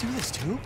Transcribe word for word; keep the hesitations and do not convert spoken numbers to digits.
do this too?